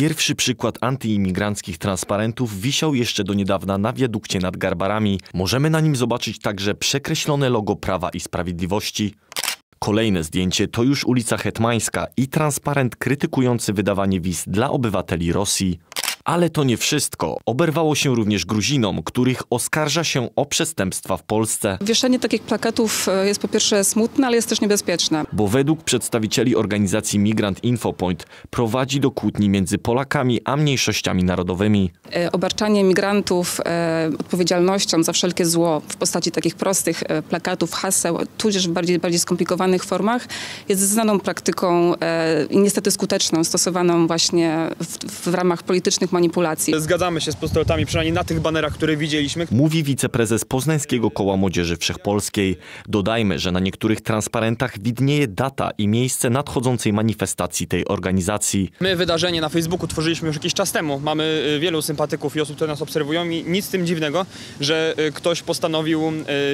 Pierwszy przykład antyimigranckich transparentów wisiał jeszcze do niedawna na wiadukcie nad Garbarami. Możemy na nim zobaczyć także przekreślone logo Prawa i Sprawiedliwości. Kolejne zdjęcie to już ulica Hetmańska i transparent krytykujący wydawanie wiz dla obywateli Rosji. Ale to nie wszystko. Oberwało się również Gruzinom, których oskarża się o przestępstwa w Polsce. Wieszanie takich plakatów jest po pierwsze smutne, ale jest też niebezpieczne. Bo według przedstawicieli organizacji Migrant InfoPoint prowadzi do kłótni między Polakami a mniejszościami narodowymi. Obarczanie migrantów odpowiedzialnością za wszelkie zło w postaci takich prostych plakatów, haseł, tudzież w bardziej skomplikowanych formach jest znaną praktyką i niestety skuteczną, stosowaną właśnie w ramach politycznych manipulacji. Zgadzamy się z postulatami, przynajmniej na tych banerach, które widzieliśmy. Mówi wiceprezes Poznańskiego Koła Młodzieży Wszechpolskiej. Dodajmy, że na niektórych transparentach widnieje data i miejsce nadchodzącej manifestacji tej organizacji. My wydarzenie na Facebooku tworzyliśmy już jakiś czas temu. Mamy wielu sympatyków i osób, które nas obserwują i nic z tym dziwnego, że ktoś postanowił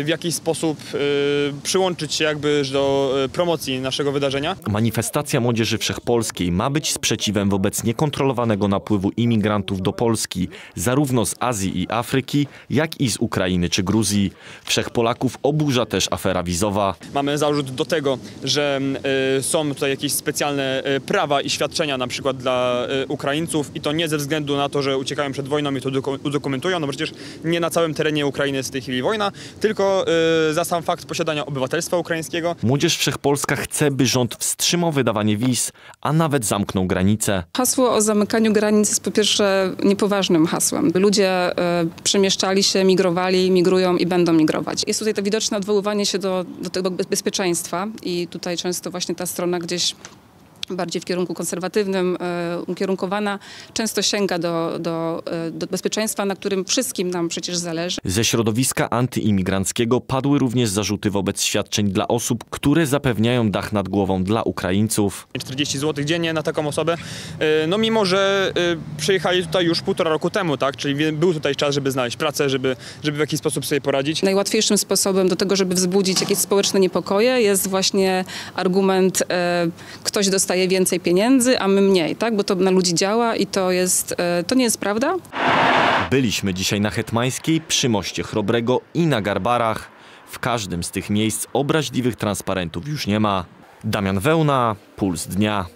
w jakiś sposób przyłączyć się jakby do promocji naszego wydarzenia. Manifestacja Młodzieży Wszechpolskiej ma być sprzeciwem wobec niekontrolowanego napływu imigrantów do Polski, zarówno z Azji i Afryki, jak i z Ukrainy czy Gruzji. Wszechpolaków oburza też afera wizowa. Mamy zarzut do tego, że są tutaj jakieś specjalne prawa i świadczenia na przykład dla Ukraińców i to nie ze względu na to, że uciekają przed wojną i to udokumentują, no przecież nie na całym terenie Ukrainy jest w tej chwili wojna, tylko za sam fakt posiadania obywatelstwa ukraińskiego. Młodzież Wszechpolska chce, by rząd wstrzymał wydawanie wiz, a nawet zamknął granice. Hasło o zamykaniu granic jest po pierwsze niepoważnym hasłem. Ludzie przemieszczali się, migrowali, migrują i będą migrować. Jest tutaj to widoczne odwoływanie się do tego bezpieczeństwa i tutaj często właśnie ta strona gdzieś bardziej w kierunku konserwatywnym ukierunkowana, często sięga do bezpieczeństwa, na którym wszystkim nam przecież zależy. Ze środowiska antyimigranckiego padły również zarzuty wobec świadczeń dla osób, które zapewniają dach nad głową dla Ukraińców. 40 zł dziennie na taką osobę, no mimo, że przyjechali tutaj już 1,5 roku temu, tak? Czyli był tutaj czas, żeby znaleźć pracę, żeby w jakiś sposób sobie poradzić. Najłatwiejszym sposobem do tego, żeby wzbudzić jakieś społeczne niepokoje jest właśnie argument, ktoś dostaje więcej pieniędzy, a my mniej, tak? Bo to na ludzi działa i to nie jest prawda. Byliśmy dzisiaj na Hetmańskiej, przy Moście Chrobrego i na Garbarach. W każdym z tych miejsc obraźliwych transparentów już nie ma. Damian Wełna, Puls Dnia.